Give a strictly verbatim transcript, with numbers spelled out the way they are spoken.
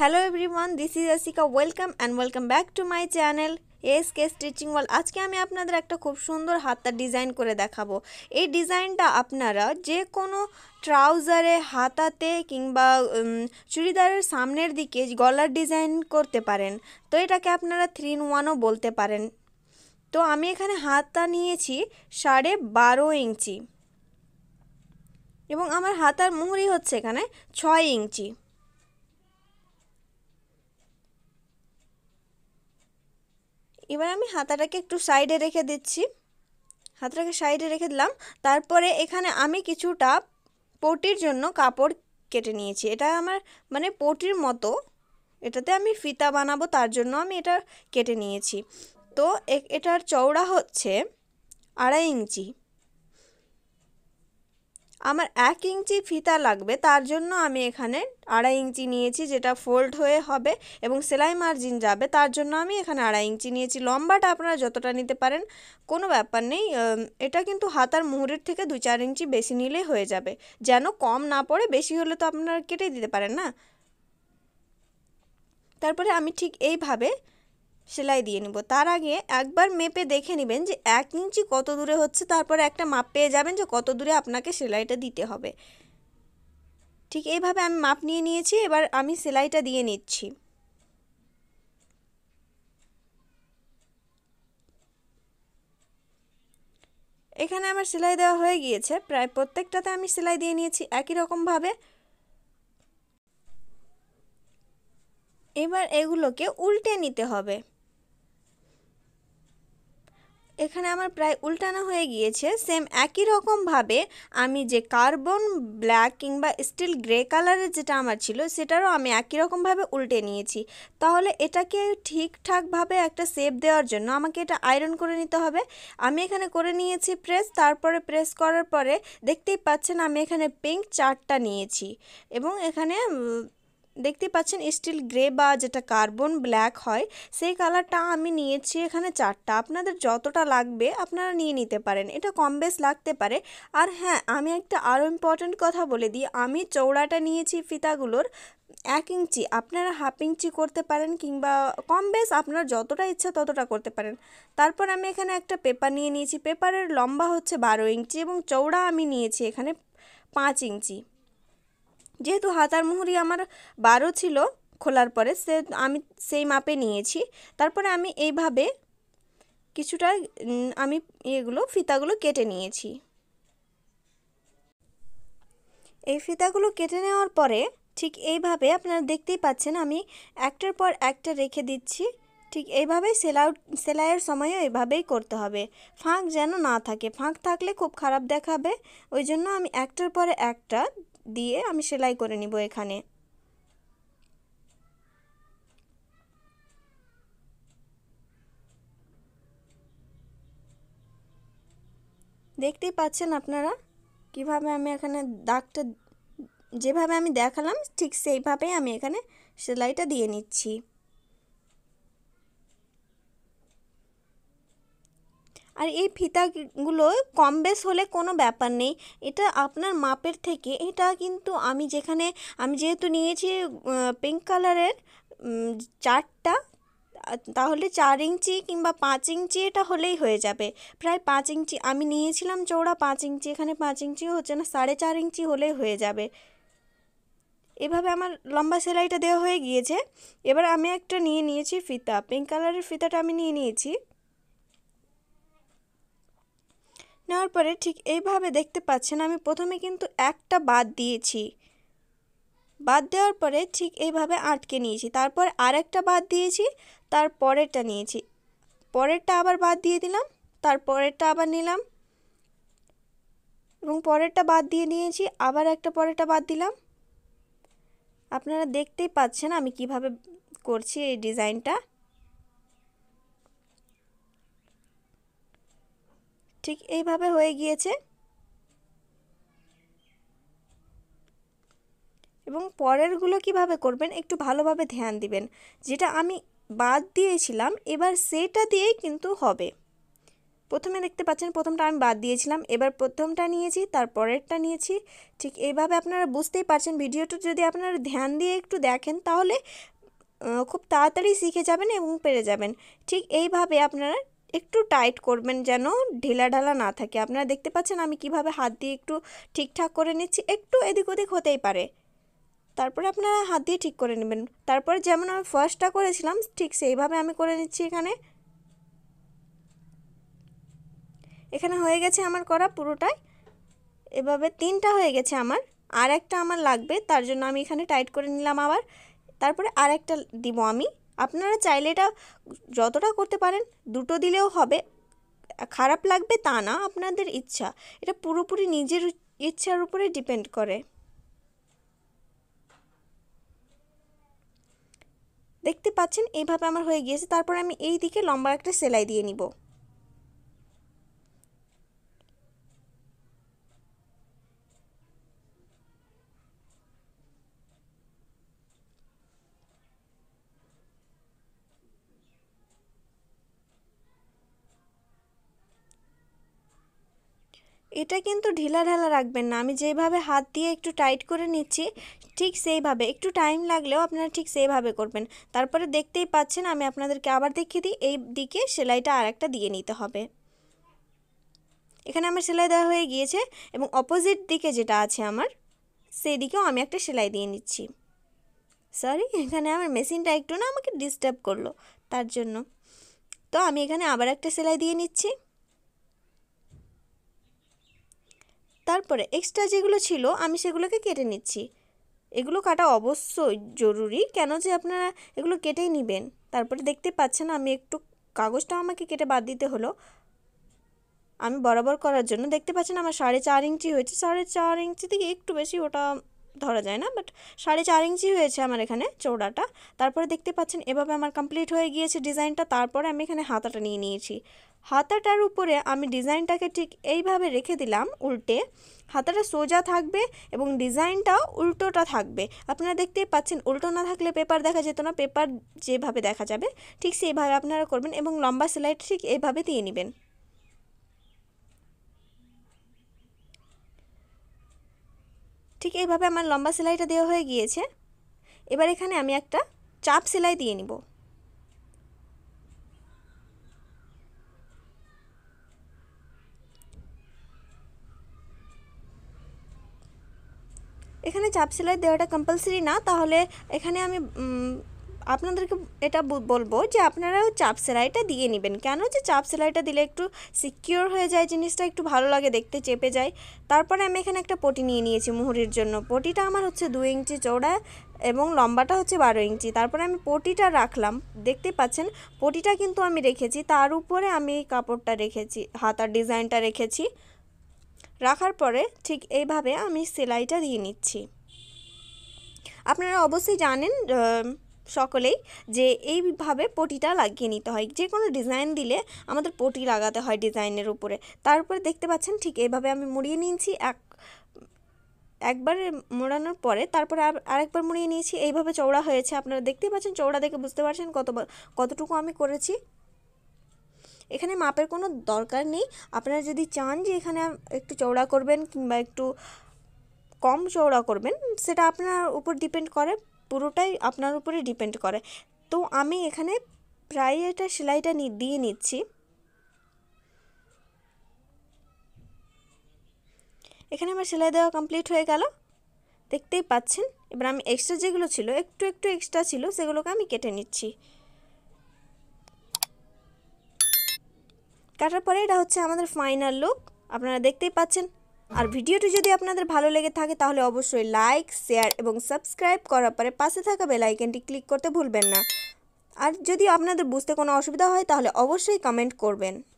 Hello everyone, this is Asika. Welcome and welcome back to my channel ASK stitching world. आज के आमी आपनादेर एकटा खूब सुंदर हाता डिजाइन करे देखाबो। ए डिजाइनटा आपनारा जे कोनो ट्राउजारे हाताते किंबा चूड़िदारेर सामनेर दिके गलार डिजाइन करते पारेन। तो एटाके आपनारा थ्री इन वानो बोलते पारेन। तो आमी एखाने हाता नियेछि साढ़े बारो इंची एबं आमार हातार मुहुरी होच्छे एखाने छय इंची। এবার আমি হাতাটাকে একটু সাইডে রেখে দিচ্ছি। হাতটাকে সাইডে রেখে দিলাম। তারপরে এখানে আমি কিছুটা পটির জন্য কাপড় কেটে নিয়েছি। এটা আমার মানে পটির মতো, এটাতে আমি ফিতা বানাবো, তার জন্য আমি এটা কেটে নিয়েছি। তো এটার চওড়া হচ্ছে আড়াই ইঞ্চি। আমার এক ইঞ্চি ফিতা লাগবে, তার জন্য আমি এখানে আড়াই ইঞ্চি নিয়েছি, যেটা ফোল্ড হয়ে হবে এবং সেলাই মার্জিন যাবে, তার জন্য আমি এখানে আড়াই ইঞ্চি নিয়েছি। লম্বাটা আপনারা যতটা নিতে পারেন কোনো ব্যাপার নেই। এটা কিন্তু হাতার মুহুরের থেকে দুই চার ইঞ্চি বেশি নিলে হয়ে যাবে, যেন কম না পড়ে। বেশি হলে তো আপনারা কেটে দিতে পারেন না। তারপরে আমি ঠিক এইভাবে সেলাই দিয়ে নিব। তার আগে একবার মেপে দেখে নেবেন যে এক ইঞ্চি কত দূরে হচ্ছে, তারপরে একটা মাপ পেয়ে যাবেন যে কত দূরে আপনাকে সেলাইটা দিতে হবে। ঠিক এইভাবে আমি মাপ নিয়ে নিয়েছি। এবার আমি সেলাইটা দিয়ে নিচ্ছি। এখানে আমার সেলাই দেওয়া হয়ে গিয়েছে, প্রায় প্রত্যেকটাতে আমি সেলাই দিয়ে নিয়েছি একই রকমভাবে। এবার এগুলোকে উল্টে নিতে হবে। এখানে আমার প্রায় উল্টানো হয়ে গিয়েছে। সেম একই রকমভাবে আমি যে কার্বন ব্ল্যাক কিংবা স্টিল গ্রে কালারের যেটা আমার ছিল, সেটারও আমি একই রকমভাবে উল্টে নিয়েছি। তাহলে এটাকে ঠিকঠাকভাবে একটা শেপ দেওয়ার জন্য আমাকে এটা আয়রন করে নিতে হবে। আমি এখানে করে নিয়েছি প্রেস। তারপরে প্রেস করার পরে দেখতেই পাচ্ছেন আমি এখানে পিঙ্ক চারটা নিয়েছি এবং এখানে দেখতে পাচ্ছেন স্টিল গ্রে বা যেটা কার্বন ব্ল্যাক হয় সেই কালারটা আমি নিয়েছি এখানে চারটা। আপনাদের যতটা লাগবে আপনারা নিয়ে নিতে পারেন, এটা কম বেশ লাগতে পারে। আর হ্যাঁ, আমি একটা আরও ইম্পর্ট্যান্ট কথা বলে দিই। আমি চৌড়াটা নিয়েছি ফিতাগুলোর এক ইঞ্চি, আপনারা হাফ ইঞ্চি করতে পারেন কিংবা কম বেশ আপনার যতটা ইচ্ছা ততটা করতে পারেন। তারপর আমি এখানে একটা পেপার নিয়ে নিয়েছি। পেপারের লম্বা হচ্ছে বারো ইঞ্চি এবং চৌড়া আমি নিয়েছি এখানে পাঁচ ইঞ্চি। যেহেতু হাতার মুহুরি আমার বারো ছিল খোলার পরে, সে আমি সেই মাপে নিয়েছি। তারপরে আমি এইভাবে কিছুটা আমি এগুলো ফিতাগুলো কেটে নিয়েছি। এই ফিতাগুলো কেটে নেওয়ার পরে ঠিক এইভাবে আপনারা দেখতেই পাচ্ছেন আমি একটার পর একটা রেখে দিচ্ছি। ঠিক এইভাবেই সেলাই সেলাইয়ের সময়ও এইভাবেই করতে হবে, ফাঁক যেন না থাকে। ফাঁক থাকলে খুব খারাপ দেখাবে, ওই জন্য আমি একটার পরে একটা দিয়ে আমি সেলাই করে নিব। এখানে দেখতেই পাচ্ছেন আপনারা কিভাবে আমি এখানে দাগটা যেভাবে আমি দেখালাম ঠিক সেইভাবেই আমি এখানে সেলাইটা দিয়ে নিচ্ছি। আর এই ফিতাগুলো কম বেশ হলে কোনো ব্যাপার নেই, এটা আপনার মাপের থেকে। এটা কিন্তু আমি যেখানে আমি যেহেতু নিয়েছি পিঙ্ক কালারের চারটা, তাহলে চার ইঞ্চি কিংবা পাঁচ ইঞ্চি এটা হলেই হয়ে যাবে। প্রায় পাঁচ ইঞ্চি আমি নিয়েছিলাম চৌড়া, পাঁচ ইঞ্চি এখানে পাঁচ ইঞ্চি হচ্ছে না, সাড়ে চার ইঞ্চি হলেই হয়ে যাবে। এভাবে আমার লম্বা সেলাইটা দেওয়া হয়ে গিয়েছে। এবার আমি একটা নিয়ে নিয়েছি ফিতা, পিঙ্ক কালারের ফিতাটা আমি নিয়ে নিয়েছি। নেওয়ার পরে ঠিক এইভাবে দেখতে পাচ্ছেন আমি প্রথমে কিন্তু একটা বাদ দিয়েছি। বাদ দেওয়ার পরে ঠিক এইভাবে আটকে নিয়েছি। তারপর আর একটা বাদ দিয়েছি, তার পরেরটা নিয়েছি, পরেরটা আবার বাদ দিয়ে দিলাম, তার পরেরটা আবার নিলাম এবং পরেরটা বাদ দিয়ে নিয়েছি, আবার একটা পরেরটা বাদ দিলাম। আপনারা দেখতেই পাচ্ছেন আমি কিভাবে করছি এই ডিজাইনটা। ঠিক এইভাবে হয়ে গিয়েছে এবং পরেরগুলো কিভাবে করবেন একটু ভালোভাবে ধ্যান দিবেন। যেটা আমি বাদ দিয়েছিলাম এবার সেটা দিয়েই কিন্তু হবে। प्रथमे देखते पाচ্ছেন प्रथमটা আমি বাদ দিয়েছিলাম এবার প্রথমটা নিয়েছি তারপরেরটা নিয়েছি ঠিক এইভাবে আপনারা বুঝতেই পারছেন ভিডিওটা যদি আপনারা ধ্যান দিয়ে একটু দেখেন তাহলে খুব তাড়াতাড়ি শিখে যাবেন এবং পেরে যাবেন। ঠিক এইভাবে আপনারা একটু টাইট করবেন যেন ঢিলা ঢালা না থাকে। আপনারা দেখতে পাচ্ছেন আমি কিভাবে হাত দিয়ে একটু ঠিকঠাক করে নিচ্ছি, একটু এদিক ওদিক হতেই পারে, তারপরে আপনারা হাত দিয়ে ঠিক করে নেবেন। তারপরে যেমন আমি ফার্স্টটা করেছিলাম ঠিক সেইভাবে আমি করে নিচ্ছি। এখানে এখানে হয়ে গেছে আমার করা পুরোটাই, এভাবে তিনটা হয়ে গেছে আমার, আর একটা আমার লাগবে তার জন্য আমি এখানে টাইট করে নিলাম। আবার তারপরে আর একটা দিব আমি। আপনারা চাইলে এটা যতটা করতে পারেন দুটো দিলেও হবে, খারাপ লাগবে তা না, আপনাদের ইচ্ছা, এটা পুরোপুরি নিজের ইচ্ছার উপরে ডিপেন্ড করে। দেখতে পাচ্ছেন এইভাবে আমার হয়ে গিয়েছে। তারপর আমি এই দিকে লম্বা একটা সেলাই দিয়ে নিব। এটা কিন্তু ঢিলা ঢালা রাখবেন না, আমি যেভাবে হাত দিয়ে একটু টাইট করে নিচ্ছি ঠিক সেইভাবে, একটু টাইম লাগলেও আপনারা ঠিক সেইভাবে করবেন। তারপরে দেখতেই পাচ্ছেন আমি আপনাদেরকে আবার দেখিয়ে দিই, এই দিকে সেলাইটা আর একটা দিয়ে নিতে হবে। এখানে আমার সেলাই দেওয়া হয়ে গিয়েছে এবং অপোজিট দিকে যেটা আছে আমার সেই দিকেও আমি একটা সেলাই দিয়ে নিচ্ছি। সরি, এখানে আমার মেশিনটা একটু না আমাকে ডিস্টার্ব করলো তার জন্য, তো আমি এখানে আবার একটা সেলাই দিয়ে নিচ্ছি। তারপরে এক্সট্রা যেগুলো ছিল আমি সেগুলোকে কেটে নিচ্ছি। এগুলো কাটা অবশ্যই জরুরি, কেন যে আপনারা এগুলো কেটেই নেবেন। তারপরে দেখতে পাচ্ছেন আমি একটু কাগজটাও আমাকে কেটে বাদ দিতে হলো আমি বরাবর করার জন্য। দেখতে পাচ্ছেন আমার সাড়ে চার ইঞ্চি হয়েছে, সাড়ে চার ইঞ্চি থেকে একটু বেশি, ওটা ধরা যায় না, বাট সাড়ে চার ইঞ্চি হয়েছে আমার এখানে চৌড়াটা। তারপরে দেখতে পাচ্ছেন এভাবে আমার কমপ্লিট হয়ে গিয়েছে ডিজাইনটা। তারপরে আমি এখানে হাতাটা নিয়ে নিয়েছি, হাতাটার উপরে আমি ডিজাইনটাকে ঠিক এইভাবে রেখে দিলাম উল্টে। হাতাটা সোজা থাকবে এবং ডিজাইনটাও উল্টোটা থাকবে। আপনারা দেখতেই পাচ্ছেন উল্টো না থাকলে পেপার দেখা যেত না, পেপার যেভাবে দেখা যাবে ঠিক সেইভাবে আপনারা করবেন এবং লম্বা সেলাইটা ঠিক এইভাবে দিয়ে নেবেন। ঠিক এইভাবে আমার লম্বা সেলাইটা দেওয়া হয়ে গিয়েছে। এবার এখানে আমি একটা চাপ সেলাই দিয়ে নিব। এখানে চাপ সেলাই দেওয়াটা কম্পালসারি না, তাহলে এখানে আমি আপনাদেরকে এটা বলবো যে আপনারাও চাপ সেলাইটা দিয়ে নেবেন, কেন যে চাপ সেলাইটা দিলে একটু সিকিওর হয়ে যায় জিনিসটা, একটু ভালো লাগে দেখতে, চেপে যায়। তারপরে আমি এখানে একটা পটি নিয়ে নিয়েছি মুহুরির জন্য। পটিটা আমার হচ্ছে দুই ইঞ্চি চওড়া এবং লম্বাটা হচ্ছে বারো ইঞ্চি। তারপরে আমি পটিটা রাখলাম, দেখতে পাচ্ছেন পটিটা কিন্তু আমি রেখেছি, তার উপরে আমি কাপড়টা রেখেছি, হাতার ডিজাইনটা রেখেছি। রাখার পরে ঠিক এইভাবে আমি সেলাইটা দিয়ে নিচ্ছি। আপনারা অবশ্যই জানেন সকলেই যে এইভাবে পটিটা লাগিয়ে নিতে হয়, যে কোনো ডিজাইন দিলে আমাদের পটি লাগাতে হয় ডিজাইনের উপরে। তারপরে দেখতে পাচ্ছেন ঠিক এইভাবে আমি মুড়িয়ে নিয়েছি, এক একবার মোড়ানোর পরে তারপরে আরেকবার মুড়িয়ে নিয়েছি। এইভাবে চওড়া হয়েছে, আপনারা দেখতে পাচ্ছেন চওড়া দেখে বুঝতে পারছেন কত কতটুকু আমি করেছি। এখানে মাপের কোনো দরকার নেই, আপনারা যদি চান যে এখানে একটু চওড়া করবেন কিংবা একটু কম চওড়া করবেন সেটা আপনার উপর ডিপেন্ড করে, পুরোটাই আপনার উপরে ডিপেন্ড করে। তো আমি এখানে প্রায় এটা সেলাইটা দিয়ে নিচ্ছি। এখানে আমার সেলাই দেওয়া কমপ্লিট হয়ে গেল, দেখতেই পাচ্ছেন। এবার আমি এক্সট্রা যেগুলো ছিল একটু একটু এক্সট্রা ছিল সেগুলোকে আমি কেটে নিচ্ছি। কাটার পরে এটা হচ্ছে আমাদের ফাইনাল লুক, আপনারা দেখতেই পাচ্ছেন। আর ভিডিওটি যদি আপনাদের ভালো লেগে থাকে তাহলে অবশ্যই লাইক, শেয়ার এবং সাবস্ক্রাইব করার পরে পাশে থাকা বেল আইকনটি ক্লিক করতে ভুলবেন না। আর যদি আপনাদের বুঝতে কোনো অসুবিধা হয় তাহলে অবশ্যই কমেন্ট করবেন।